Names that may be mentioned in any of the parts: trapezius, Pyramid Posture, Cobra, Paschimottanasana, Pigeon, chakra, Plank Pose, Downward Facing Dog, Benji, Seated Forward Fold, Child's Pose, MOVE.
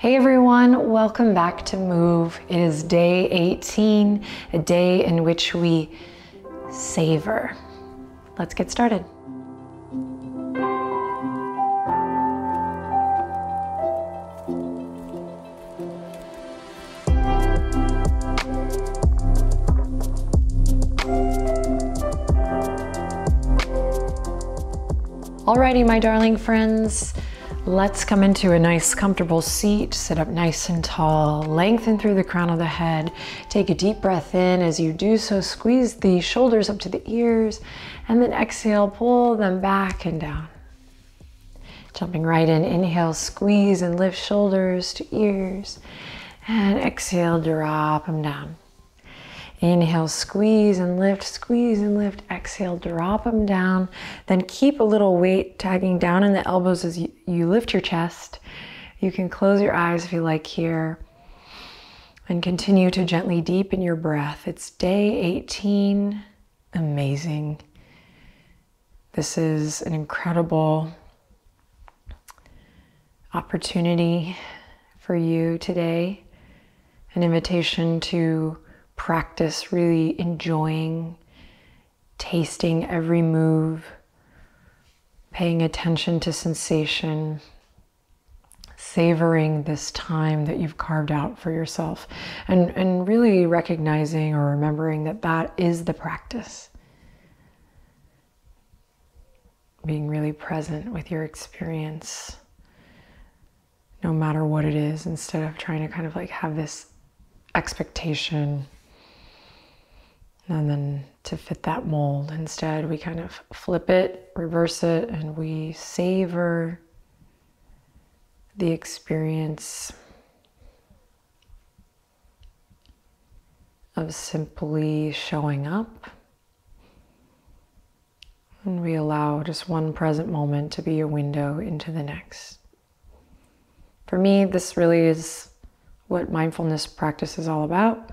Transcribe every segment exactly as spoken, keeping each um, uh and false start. Hey everyone, welcome back to MOVE. It is day eighteen, a day in which we savor. Let's get started. Alrighty, my darling friends. Let's come into a nice comfortable seat, sit up nice and tall, lengthen through the crown of the head, take a deep breath in. As you do so, squeeze the shoulders up to the ears and then exhale, pull them back and down. Jumping right in, inhale, squeeze and lift shoulders to ears and exhale, drop them down. Inhale, squeeze and lift, squeeze and lift. Exhale, drop them down. Then keep a little weight tagging down in the elbows as you, you lift your chest. You can close your eyes if you like here. And continue to gently deepen your breath. It's day eighteen. Amazing. This is an incredible opportunity for you today. An invitation to practice really enjoying, tasting every move, paying attention to sensation, savoring this time that you've carved out for yourself, and, and really recognizing or remembering that that is the practice. Being really present with your experience, no matter what it is, instead of trying to kind of like have this expectation and then to fit that mold. Instead, we kind of flip it, reverse it, and we savor the experience of simply showing up. And we allow just one present moment to be a window into the next. For me, this really is what mindfulness practice is all about.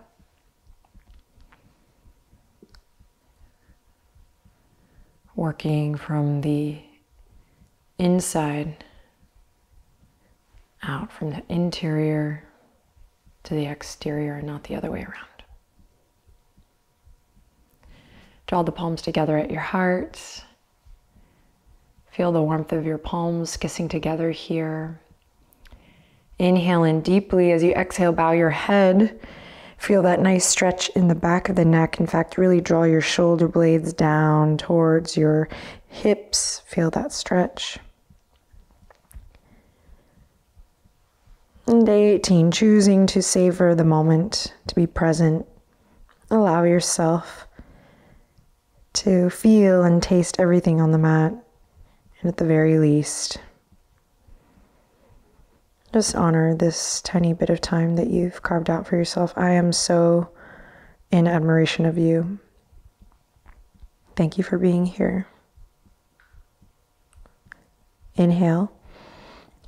Working from the inside out, from the interior to the exterior, and not the other way around. Draw the palms together at your heart. Feel the warmth of your palms kissing together here. Inhale in deeply. As you exhale, bow your head. Feel that nice stretch in the back of the neck. In fact, really draw your shoulder blades down towards your hips. Feel that stretch. And day eighteen, choosing to savor the moment, to be present. Allow yourself to feel and taste everything on the mat. And at the very least, just honor this tiny bit of time that you've carved out for yourself. I am so in admiration of you. Thank you for being here. Inhale.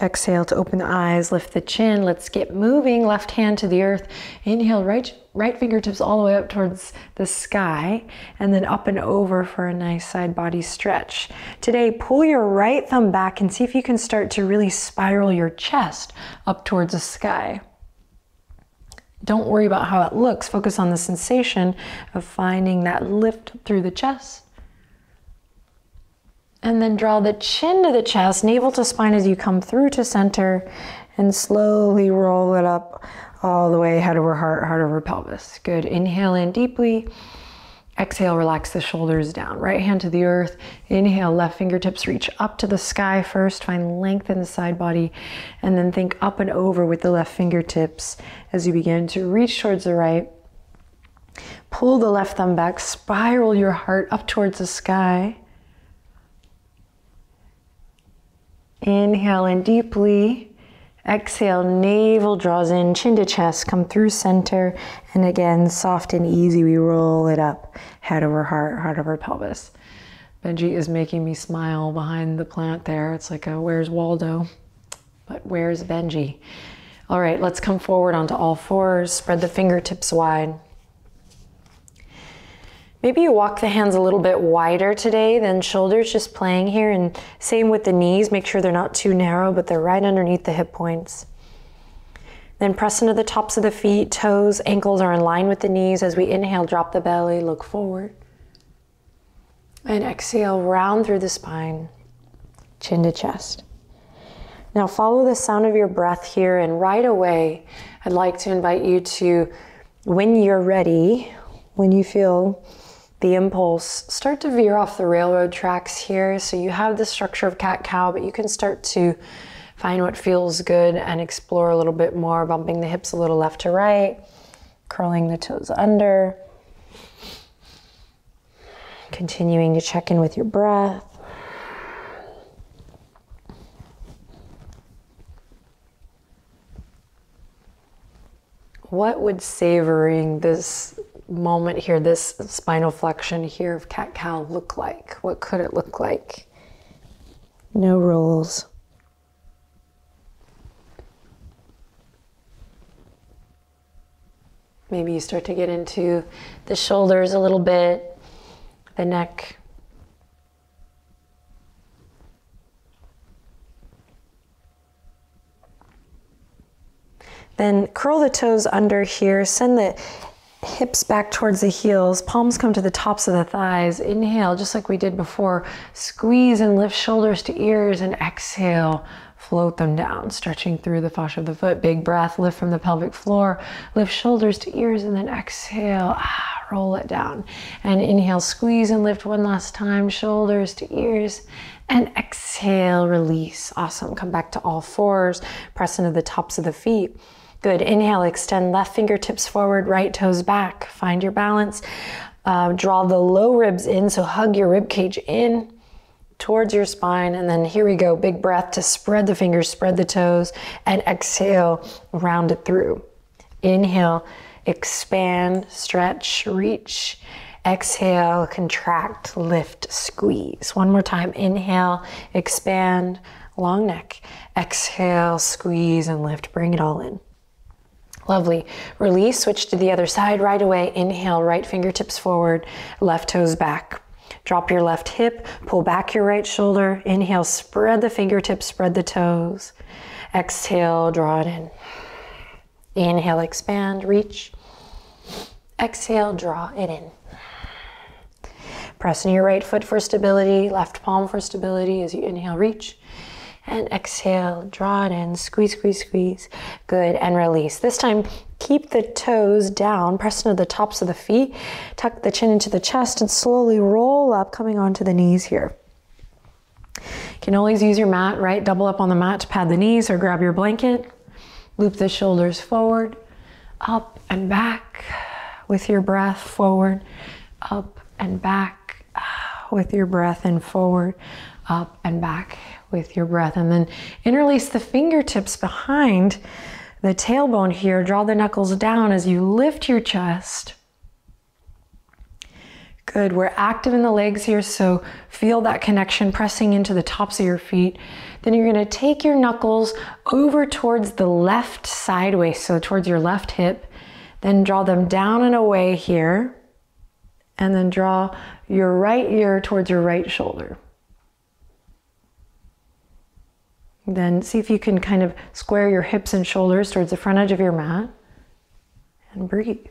Exhale to open the eyes, lift the chin. Let's get moving. Left hand to the earth. Inhale, right, right fingertips all the way up towards the sky, and then up and over for a nice side body stretch. Today, pull your right thumb back and see if you can start to really spiral your chest up towards the sky. Don't worry about how it looks. Focus on the sensation of finding that lift through the chest. And then draw the chin to the chest, navel to spine as you come through to center, and slowly roll it up all the way head over heart, heart over pelvis. Good. Inhale in deeply. Exhale, relax the shoulders down. Right hand to the earth. Inhale, left fingertips reach up to the sky first. Find length in the side body, and then think up and over with the left fingertips as you begin to reach towards the right. Pull the left thumb back, spiral your heart up towards the sky. Inhale in deeply. Exhale, navel draws in, chin to chest, come through center. And again, soft and easy, we roll it up. Head over heart, heart over pelvis. Benji is making me smile behind the plant there. It's like a Where's Waldo? But where's Benji? All right, let's come forward onto all fours. Spread the fingertips wide. Maybe you walk the hands a little bit wider today than shoulders, just playing here, and same with the knees. Make sure they're not too narrow, but they're right underneath the hip points. Then press into the tops of the feet, toes, ankles are in line with the knees. As we inhale, drop the belly, look forward. And exhale, round through the spine, chin to chest. Now follow the sound of your breath here, and right away, I'd like to invite you to, when you're ready, when you feel the impulse, start to veer off the railroad tracks here. So you have the structure of cat-cow, but you can start to find what feels good and explore a little bit more, bumping the hips a little left to right, curling the toes under, continuing to check in with your breath. What would savoring this moment here, this spinal flexion here of cat-cow look like? What could it look like? No rules. Maybe you start to get into the shoulders a little bit, the neck. Then curl the toes under here, send the hips back towards the heels, palms come to the tops of the thighs. Inhale, just like we did before, squeeze and lift shoulders to ears, and exhale, float them down, stretching through the fascia of the foot. Big breath, lift from the pelvic floor, lift shoulders to ears, and then exhale, ah, roll it down. And inhale, squeeze and lift one last time, shoulders to ears, and exhale, release. Awesome, come back to all fours, press into the tops of the feet. Good, inhale, extend left fingertips forward, right toes back, find your balance. Uh, draw the low ribs in, so hug your rib cage in towards your spine, and then here we go, big breath to spread the fingers, spread the toes, and exhale, round it through. Inhale, expand, stretch, reach. Exhale, contract, lift, squeeze. One more time, inhale, expand, long neck. Exhale, squeeze and lift, bring it all in. Lovely, release, switch to the other side right away. Inhale, right fingertips forward, left toes back. Drop your left hip, pull back your right shoulder. Inhale, spread the fingertips, spread the toes. Exhale, draw it in. Inhale, expand, reach. Exhale, draw it in. Press into your right foot for stability, left palm for stability as you inhale, reach. And exhale, draw it in, squeeze, squeeze, squeeze. Good, and release. This time, keep the toes down, press into the tops of the feet, tuck the chin into the chest, and slowly roll up, coming onto the knees here. You can always use your mat, right? Double up on the mat to pad the knees, or grab your blanket. Loop the shoulders forward, up and back with your breath, forward, up and back with your breath, and forward, up and back with your breath. And then interlace the fingertips behind the tailbone here. Draw the knuckles down as you lift your chest. Good, we're active in the legs here, so feel that connection pressing into the tops of your feet. Then you're gonna take your knuckles over towards the left sideways, so towards your left hip. Then draw them down and away here. And then draw your right ear towards your right shoulder. Then see if you can kind of square your hips and shoulders towards the front edge of your mat and breathe.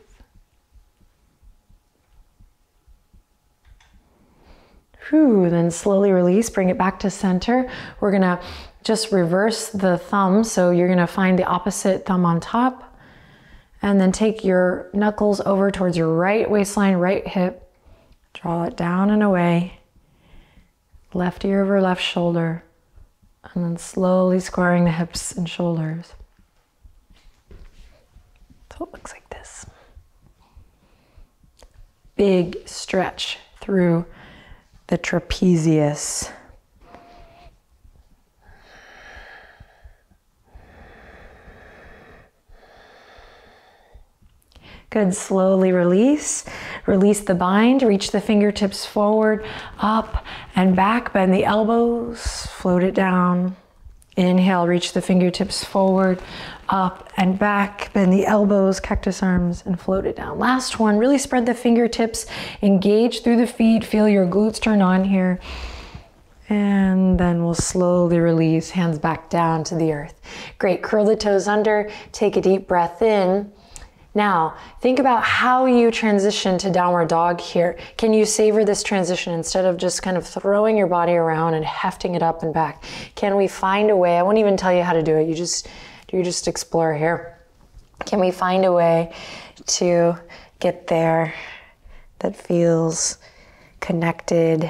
Whew, then slowly release, bring it back to center. We're gonna just reverse the thumb, so you're gonna find the opposite thumb on top, and then take your knuckles over towards your right waistline, right hip, draw it down and away, left ear over left shoulder, and then slowly squaring the hips and shoulders. So it looks like this. Big stretch through the trapezius. Good, slowly release. Release the bind, reach the fingertips forward, up and back, bend the elbows, float it down. Inhale, reach the fingertips forward, up and back, bend the elbows, cactus arms, and float it down. Last one, really spread the fingertips, engage through the feet, feel your glutes turn on here. And then we'll slowly release, hands back down to the earth. Great, curl the toes under, take a deep breath in. Now, think about how you transition to downward dog here. Can you savor this transition instead of just kind of throwing your body around and hefting it up and back? Can we find a way, I won't even tell you how to do it, you just, you just explore here. Can we find a way to get there that feels connected,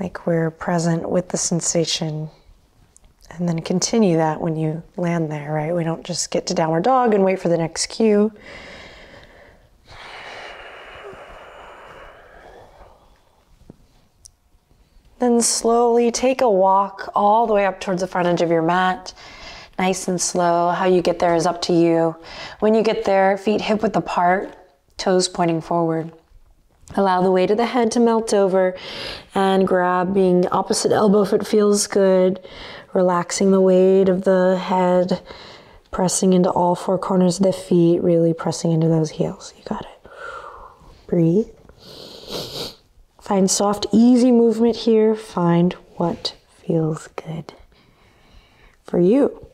like we're present with the sensation? And then continue that when you land there, right? We don't just get to downward dog and wait for the next cue. Then slowly take a walk all the way up towards the front edge of your mat. Nice and slow. How you get there is up to you. When you get there, feet hip width apart, toes pointing forward. Allow the weight of the head to melt over and grabbing opposite elbow if it feels good. Relaxing the weight of the head, pressing into all four corners of the feet, really pressing into those heels. You got it. Breathe. Find soft, easy movement here. Find what feels good for you.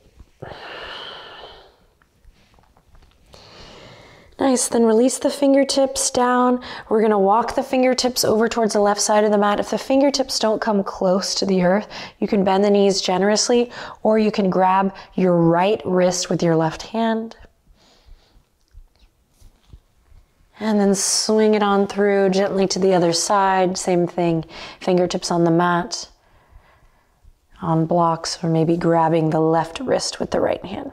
Nice, then release the fingertips down. We're gonna walk the fingertips over towards the left side of the mat. If the fingertips don't come close to the earth, you can bend the knees generously, or you can grab your right wrist with your left hand. And then swing it on through gently to the other side. Same thing, fingertips on the mat, on blocks, or maybe grabbing the left wrist with the right hand.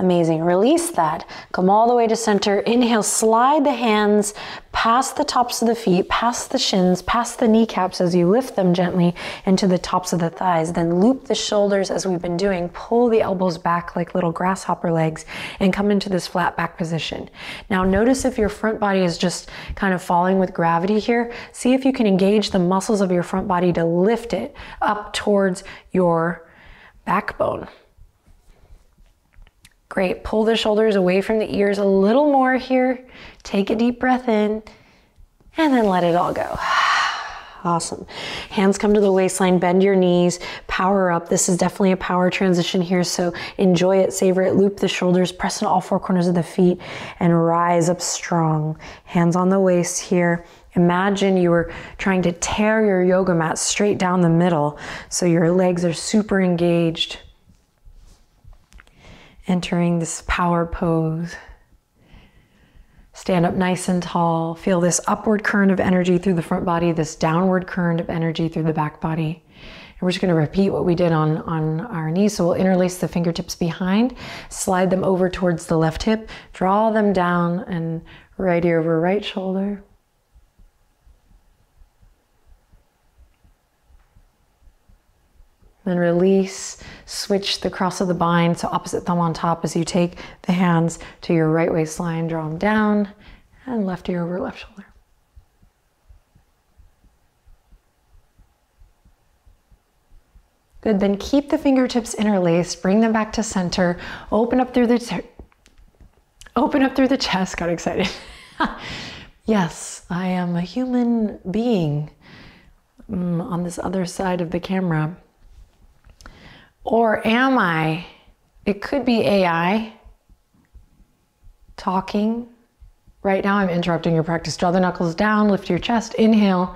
Amazing, release that. Come all the way to center, inhale, slide the hands past the tops of the feet, past the shins, past the kneecaps as you lift them gently into the tops of the thighs. Then loop the shoulders as we've been doing, pull the elbows back like little grasshopper legs and come into this flat back position. Now notice if your front body is just kind of falling with gravity here, see if you can engage the muscles of your front body to lift it up towards your backbone. Great, pull the shoulders away from the ears a little more here. Take a deep breath in and then let it all go. Awesome. Hands come to the waistline, bend your knees, power up. This is definitely a power transition here, so enjoy it, savor it, loop the shoulders, press in all four corners of the feet and rise up strong. Hands on the waist here. Imagine you were trying to tear your yoga mat straight down the middle so your legs are super engaged. Entering this power pose. Stand up nice and tall. Feel this upward current of energy through the front body, this downward current of energy through the back body. And we're just gonna repeat what we did on, on our knees. So we'll interlace the fingertips behind, slide them over towards the left hip, draw them down and right ear over right shoulder. Then release, switch the cross of the bind, so opposite thumb on top as you take the hands to your right waistline, draw them down, and left ear over left shoulder. Good, then keep the fingertips interlaced, bring them back to center, open up through the, open up through the chest, got excited. Yes, I am a human being mm, on this other side of the camera. Or am I? It could be A I talking. Right now I'm interrupting your practice. Draw the knuckles down, lift your chest, inhale,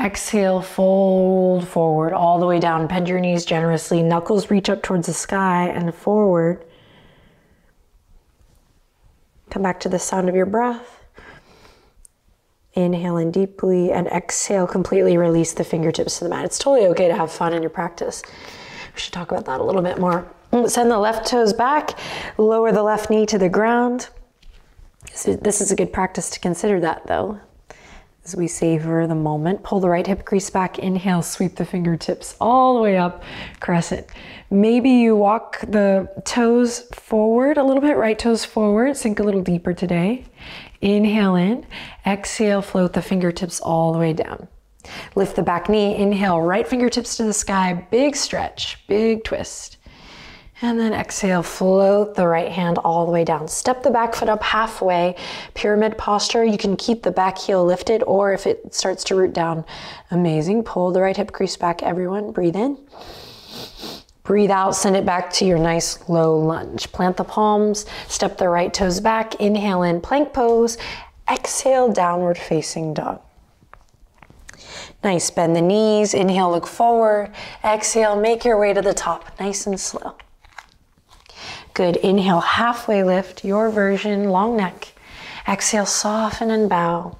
exhale, fold forward all the way down. Bend your knees generously. Knuckles reach up towards the sky and forward. Come back to the sound of your breath. Inhale in deeply and exhale, completely release the fingertips to the mat. It's totally okay to have fun in your practice. We should talk about that a little bit more. Send the left toes back, lower the left knee to the ground. So this is a good practice to consider that though, as we savor the moment. Pull the right hip crease back, inhale, sweep the fingertips all the way up, crescent. Maybe you walk the toes forward a little bit, right toes forward, sink a little deeper today. Inhale in, exhale, float the fingertips all the way down. Lift the back knee, inhale, right fingertips to the sky, big stretch, big twist. And then exhale, float the right hand all the way down. Step the back foot up halfway. Pyramid posture, you can keep the back heel lifted, or if it starts to root down, amazing. Pull the right hip crease back, everyone. Breathe in. Breathe out, send it back to your nice low lunge. Plant the palms, step the right toes back. Inhale in, plank pose. Exhale, downward facing dog. Nice, bend the knees. Inhale, look forward. Exhale, make your way to the top, nice and slow. Good, inhale, halfway lift, your version, long neck. Exhale, soften and bow.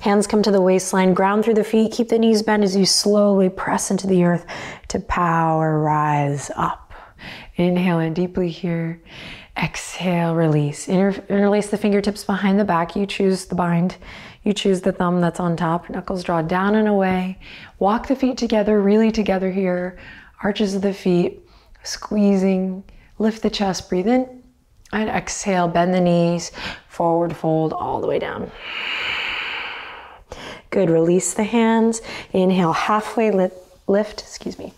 Hands come to the waistline, ground through the feet, keep the knees bent as you slowly press into the earth to power rise up. Inhale in deeply here. Exhale, release. Inter- interlace the fingertips behind the back. You choose the bind. You choose the thumb that's on top. Knuckles draw down and away. Walk the feet together, really together here. Arches of the feet, squeezing. Lift the chest, breathe in, and exhale, bend the knees, forward fold all the way down. Good, release the hands, inhale, halfway lift, lift, excuse me.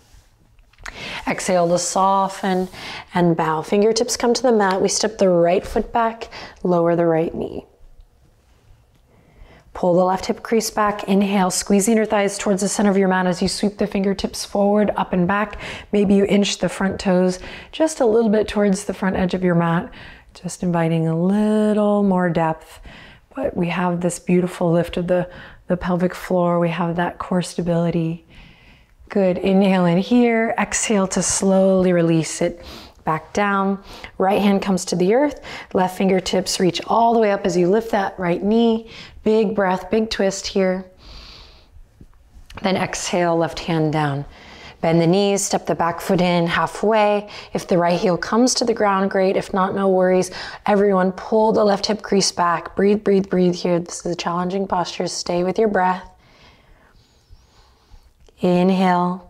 Exhale to soften and bow. Fingertips come to the mat, we step the right foot back, lower the right knee. Pull the left hip crease back, inhale, squeeze the inner thighs towards the center of your mat as you sweep the fingertips forward, up and back. Maybe you inch the front toes just a little bit towards the front edge of your mat, just inviting a little more depth. But we have this beautiful lift of the, the pelvic floor. We have that core stability. Good, inhale in here, exhale to slowly release it back down. Right hand comes to the earth, left fingertips reach all the way up as you lift that right knee. Big breath, big twist here. Then exhale, left hand down. Bend the knees, step the back foot in halfway. If the right heel comes to the ground, great. If not, no worries. Everyone pull the left hip crease back. Breathe, breathe, breathe here. This is a challenging posture. Stay with your breath. Inhale.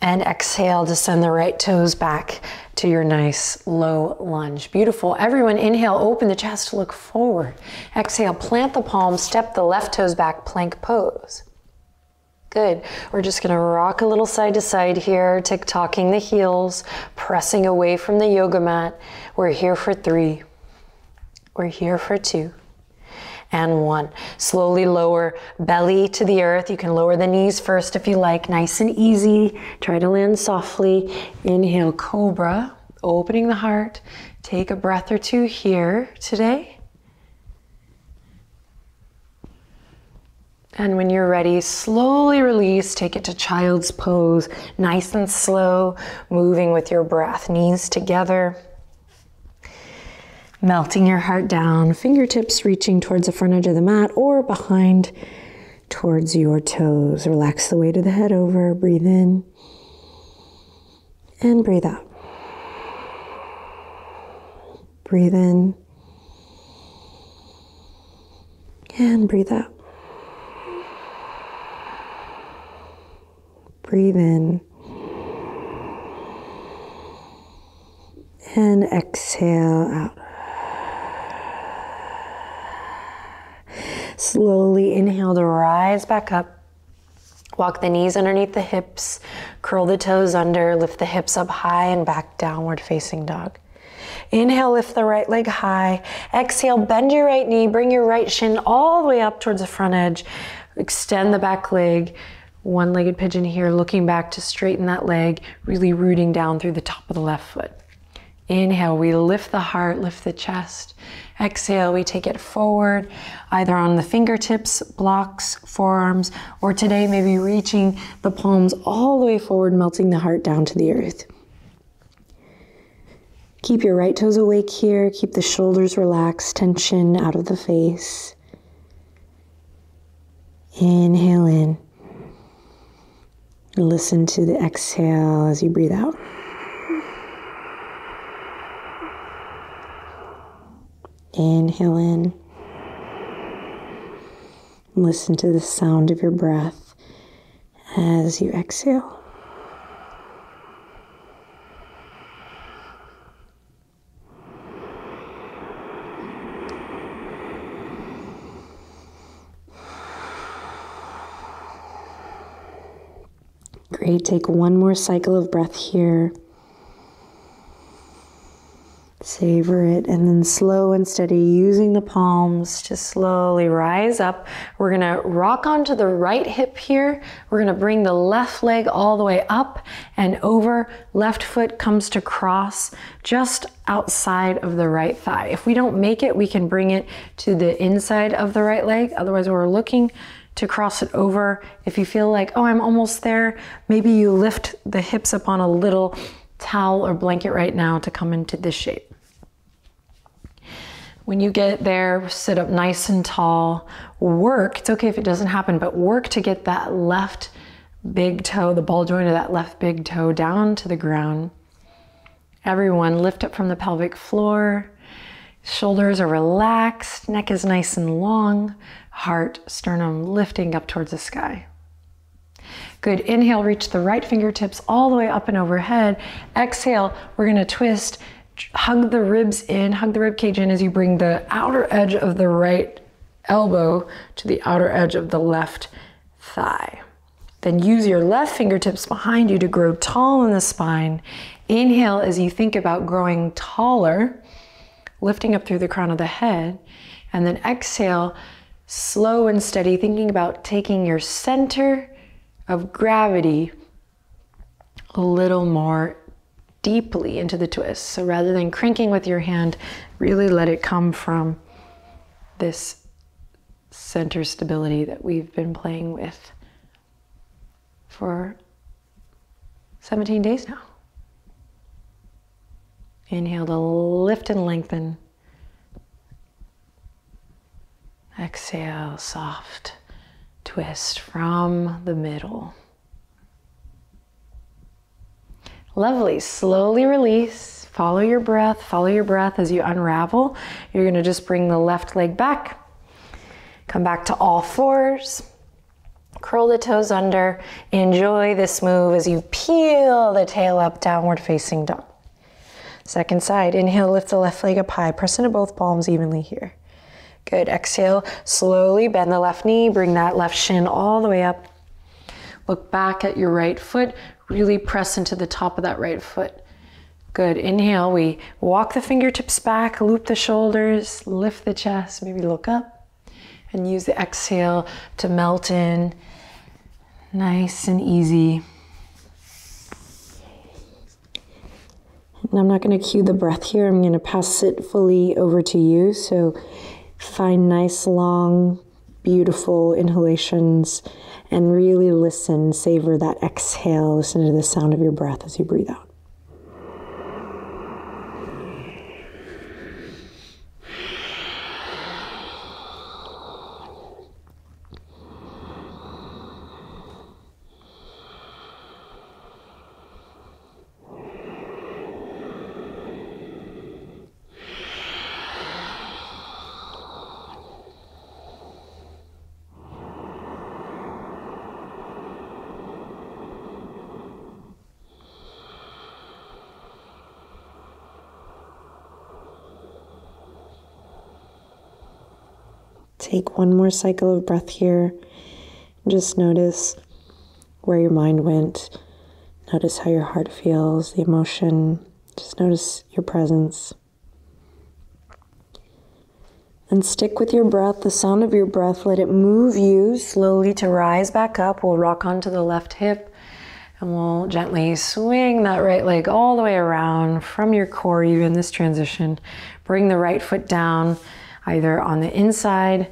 And exhale to send the right toes back to your nice low lunge. Beautiful. Everyone inhale, open the chest, look forward. Exhale, plant the palms, step the left toes back, plank pose. Good. We're just going to rock a little side to side here, tick-tocking the heels, pressing away from the yoga mat. We're here for three. We're here for two. And one. Slowly lower belly to the earth. You can lower the knees first if you like. Nice and easy. Try to land softly. Inhale, cobra. Opening the heart. Take a breath or two here today. And when you're ready, slowly release. Take it to child's pose. Nice and slow. Moving with your breath. Knees together. Melting your heart down, fingertips reaching towards the front edge of the mat or behind towards your toes. Relax the weight of the head over, breathe in and breathe out. Breathe in and breathe out. Breathe in. And exhale out. Slowly inhale to rise back up. Walk the knees underneath the hips. Curl the toes under. Lift the hips up high and back, downward facing dog. Inhale, lift the right leg high. Exhale, bend your right knee. Bring your right shin all the way up towards the front edge. Extend the back leg. One-legged pigeon here, looking back to straighten that leg. Really rooting down through the top of the left foot. Inhale, we lift the heart, lift the chest. Exhale, we take it forward, either on the fingertips, blocks, forearms, or today maybe reaching the palms all the way forward, melting the heart down to the earth. Keep your right toes awake here. Keep the shoulders relaxed, tension out of the face. Inhale in. Listen to the exhale as you breathe out. Inhale in. Listen to the sound of your breath as you exhale. Great, take one more cycle of breath here. Savor it, and then slow and steady, using the palms to slowly rise up. We're gonna rock onto the right hip here. We're gonna bring the left leg all the way up and over. Left foot comes to cross just outside of the right thigh. If we don't make it, we can bring it to the inside of the right leg. Otherwise, we're looking to cross it over. If you feel like, oh, I'm almost there, maybe you lift the hips up on a little towel or blanket right now to come into this shape. When you get there, sit up nice and tall. Work, it's okay if it doesn't happen, but work to get that left big toe, the ball joint of that left big toe down to the ground. Everyone, lift up from the pelvic floor. Shoulders are relaxed, neck is nice and long, heart, sternum lifting up towards the sky. Good, inhale, reach the right fingertips all the way up and overhead. Exhale, we're gonna twist. Hug the ribs in, hug the rib cage in as you bring the outer edge of the right elbow to the outer edge of the left thigh. Then use your left fingertips behind you to grow tall in the spine. Inhale as you think about growing taller, lifting up through the crown of the head. And then exhale, slow and steady, thinking about taking your center of gravity a little more deeply into the twist. So rather than cranking with your hand, really let it come from this center stability that we've been playing with for seventeen days now. Inhale to lift and lengthen. Exhale, soft twist from the middle. Lovely, slowly release, follow your breath, follow your breath as you unravel. You're gonna just bring the left leg back, come back to all fours, curl the toes under, enjoy this move as you peel the tail up, downward facing dog. Second side, inhale, lift the left leg up high, press into both palms evenly here. Good, exhale, slowly bend the left knee, bring that left shin all the way up. Look back at your right foot. Really press into the top of that right foot. Good, inhale, we walk the fingertips back, loop the shoulders, lift the chest, maybe look up, and use the exhale to melt in, nice and easy. And I'm not gonna cue the breath here, I'm gonna pass it fully over to you, so find nice, long, beautiful inhalations and really listen, savor that exhale, listen to the sound of your breath as you breathe out. Take one more cycle of breath here. Just notice where your mind went. Notice how your heart feels, the emotion. Just notice your presence. And stick with your breath, the sound of your breath. Let it move you slowly to rise back up. We'll rock onto the left hip and we'll gently swing that right leg all the way around from your core, even this transition. Bring the right foot down, either on the inside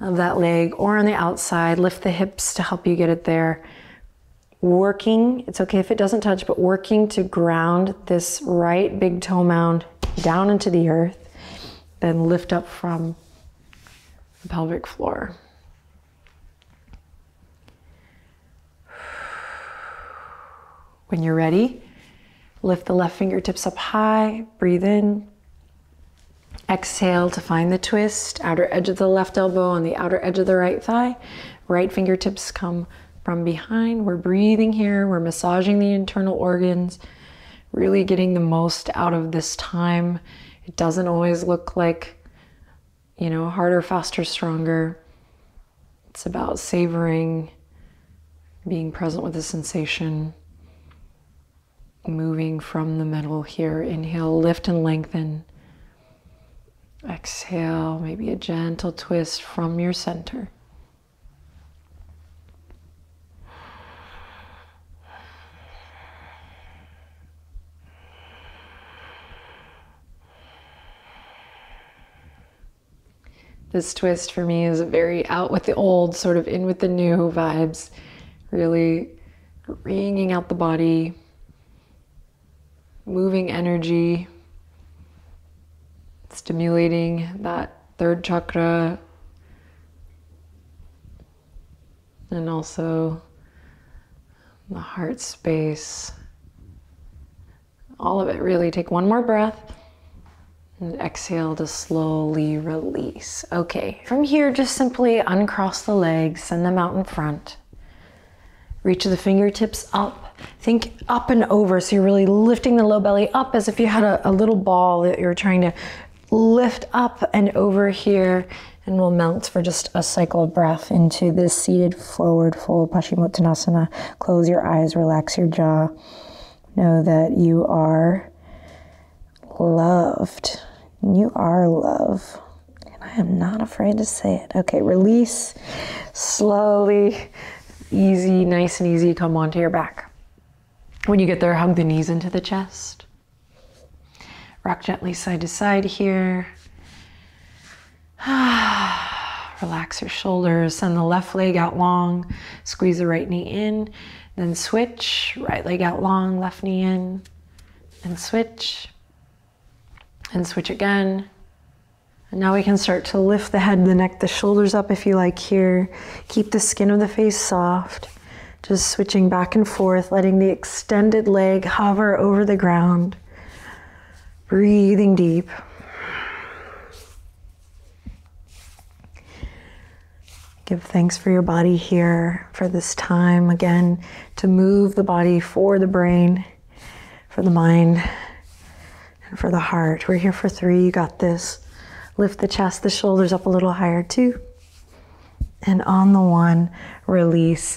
of that leg or on the outside. Lift the hips to help you get it there. Working, it's okay if it doesn't touch, but working to ground this right big toe mound down into the earth, then lift up from the pelvic floor. When you're ready, lift the left fingertips up high, breathe in. Exhale to find the twist, outer edge of the left elbow on the outer edge of the right thigh. Right fingertips come from behind. We're breathing here, we're massaging the internal organs, really getting the most out of this time. It doesn't always look like, you know, harder, faster, stronger. It's about savoring, being present with the sensation. moving from the middle here. Inhale, lift and lengthen. Exhale, maybe a gentle twist from your center. This twist for me is very out with the old, sort of in with the new vibes. Really wringing out the body, moving energy, stimulating that third chakra, and also the heart space. All of it, really. Take one more breath. And exhale to slowly release. Okay, from here, just simply uncross the legs, send them out in front. Reach the fingertips up. Think up and over, so you're really lifting the low belly up as if you had a, a little ball that you're trying to lift up and over here, and we'll melt for just a cycle of breath into this seated forward fold, Paschimottanasana. Close your eyes, relax your jaw. Know that you are loved. You are love. And I am not afraid to say it. Okay, release slowly, easy, nice and easy. Come onto your back. When you get there, hug the knees into the chest. Rock gently side to side here. Relax your shoulders. Send the left leg out long. Squeeze the right knee in. Then switch. Right leg out long, left knee in. And switch. And switch again. And now we can start to lift the head, the neck, the shoulders up if you like here. Keep the skin of the face soft. Just switching back and forth, letting the extended leg hover over the ground. Breathing deep. Give thanks for your body here, for this time again to move the body for the brain, for the mind, for the heart. We're here for three. You got this. Lift the chest, the shoulders up a little higher, two. And on the one, release.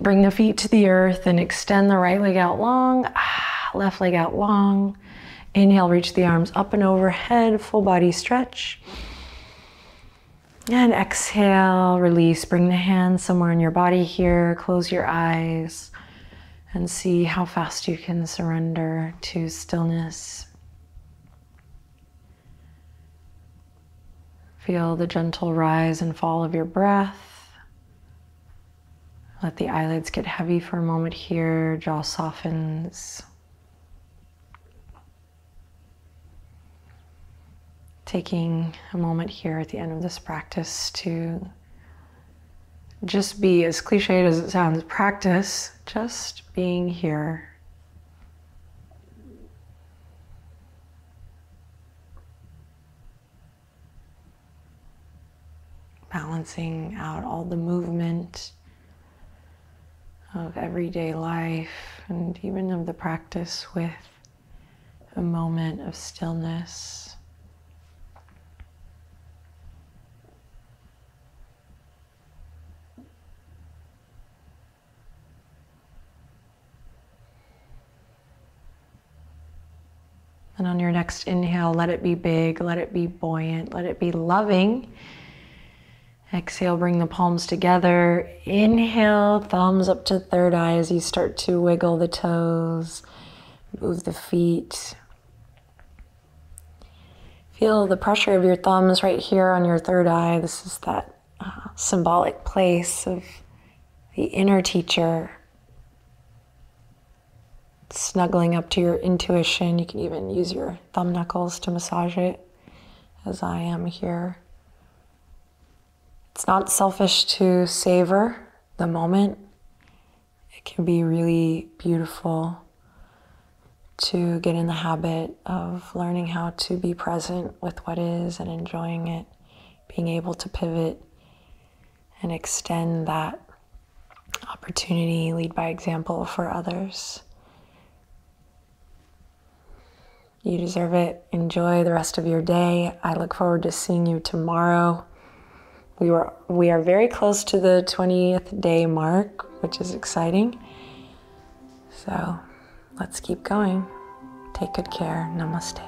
Bring the feet to the earth and extend the right leg out long. Ah, left leg out long. Inhale, reach the arms up and overhead, full body stretch. And exhale, release. Bring the hands somewhere in your body here. Close your eyes and see how fast you can surrender to stillness. Feel the gentle rise and fall of your breath. Let the eyelids get heavy for a moment here. Jaw softens. Taking a moment here at the end of this practice to just be, as cliched as it sounds, practice just being here. Balancing out all the movement of everyday life and even of the practice with a moment of stillness. And on your next inhale, let it be big, let it be buoyant, let it be loving. Exhale, bring the palms together. Inhale, thumbs up to third eye as you start to wiggle the toes, move the feet. Feel the pressure of your thumbs right here on your third eye. This is that uh, symbolic place of the inner teacher. Snuggling up to your intuition. You can even use your thumb knuckles to massage it, as I am here. It's not selfish to savor the moment. It can be really beautiful to get in the habit of learning how to be present with what is and enjoying it, being able to pivot and extend that opportunity, lead by example for others. You deserve it. Enjoy the rest of your day. I look forward to seeing you tomorrow. We were we are very close to the twentieth day mark, which is exciting. So Let's keep going. Take good care. Namaste.